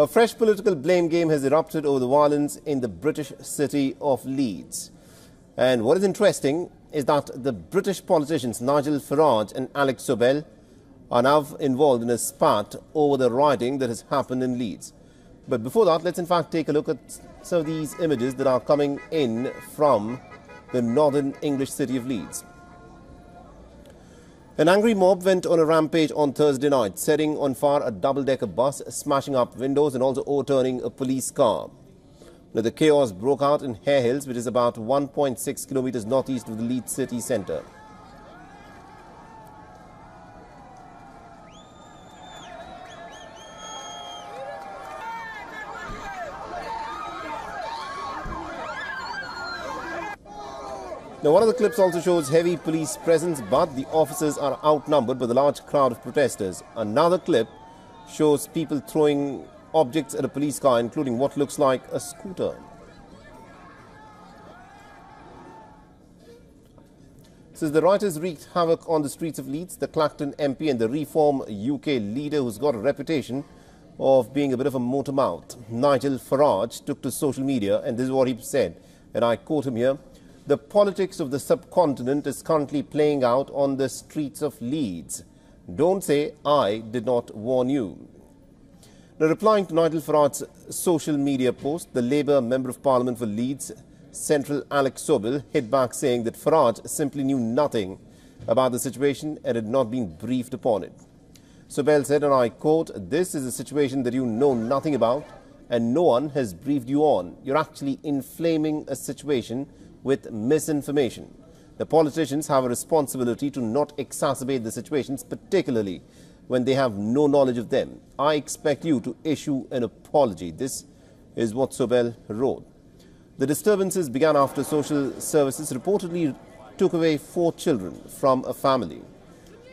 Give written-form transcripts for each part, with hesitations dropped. A fresh political blame game has erupted over the violence in the British city of Leeds. And what is interesting is that the British politicians Nigel Farage and Alex Sobel are now involved in a spat over the rioting that has happened in Leeds. But before that, let's in fact take a look at some of these images that are coming in from the northern English city of Leeds. An angry mob went on a rampage on Thursday night, setting on fire a double-decker bus, smashing up windows and also overturning a police car. Now, the chaos broke out in Harehills, which is about 1.6 kilometers northeast of the Leeds city centre. Now, one of the clips also shows heavy police presence, but the officers are outnumbered by the large crowd of protesters. Another clip shows people throwing objects at a police car, including what looks like a scooter. Since the rioters wreaked havoc on the streets of Leeds, the Clacton MP and the Reform UK leader, who's got a reputation of being a bit of a motor mouth, Nigel Farage, took to social media, and this is what he said, and I quote him here. The politics of the subcontinent is currently playing out on the streets of Leeds. Don't say I did not warn you. Now, replying to Nigel Farage's social media post, the Labour Member of Parliament for Leeds Central Alex Sobel hit back saying that Farage simply knew nothing about the situation and had not been briefed upon it. Sobel said, and I quote, "This is a situation that you know nothing about and no one has briefed you on. You're actually inflaming a situation with misinformation. The politicians have a responsibility to not exacerbate the situations, particularly when they have no knowledge of them. I expect you to issue an apology." This is what Sobel wrote. The disturbances began after social services reportedly took away 4 children from a family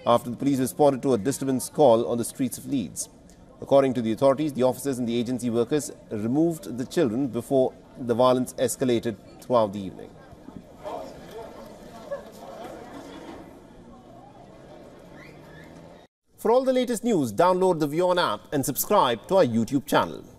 after the police responded to a disturbance call on the streets of Leeds. According to the authorities, the officers and the agency workers removed the children before the violence escalated throughout the evening. For all the latest news, download the WION app and subscribe to our YouTube channel.